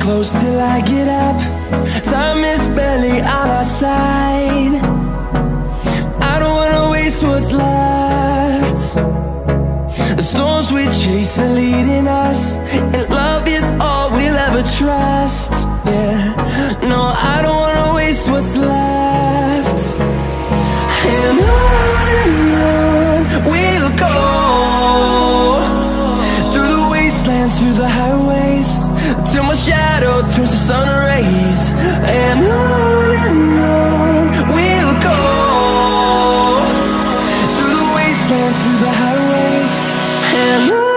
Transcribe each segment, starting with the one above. Close till I get up. Time is barely on our side. I don't wanna waste what's left. The storms we chase are leading us, and love is all we'll ever trust. Yeah, no, I don't wanna waste what's left. And on we'll go, through the wastelands, through the highways, till my shadow turns to sun rays. And on we'll go, through the wastelands, through the highways, and on we'll go.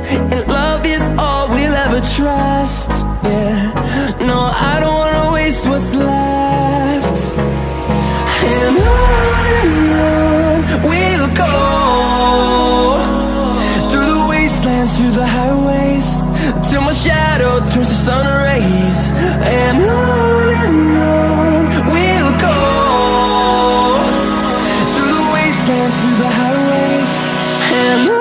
and love is all we'll ever trust. Yeah, no, I don't wanna waste what's left. And on we'll go, through the wastelands, through the highways, till my shadow turns to sun rays. And on we'll go, through the wastelands, through the highways, and on we'll go.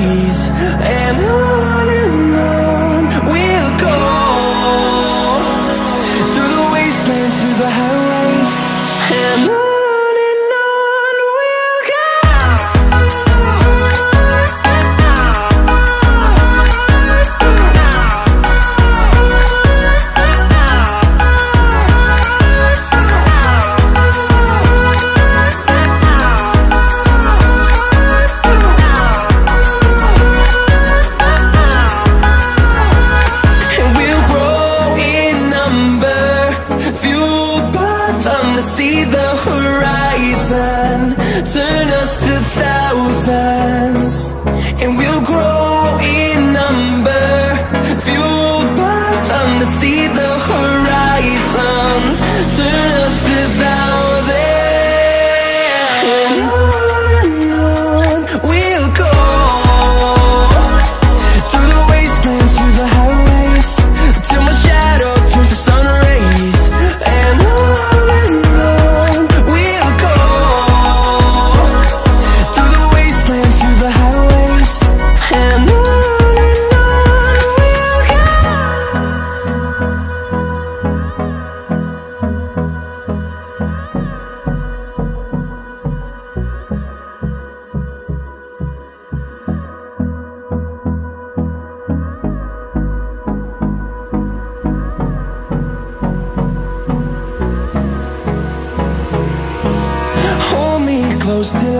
ways, and on we'll go, through the wastelands, through the highways, and on. See the horizon, turn us to thousands, and we'll grow in number, fueled by them. To see the horizon, turn us to thousands, and on we'll go, through the wastelands, through the highways, till my shadow turns to sun rays, and close till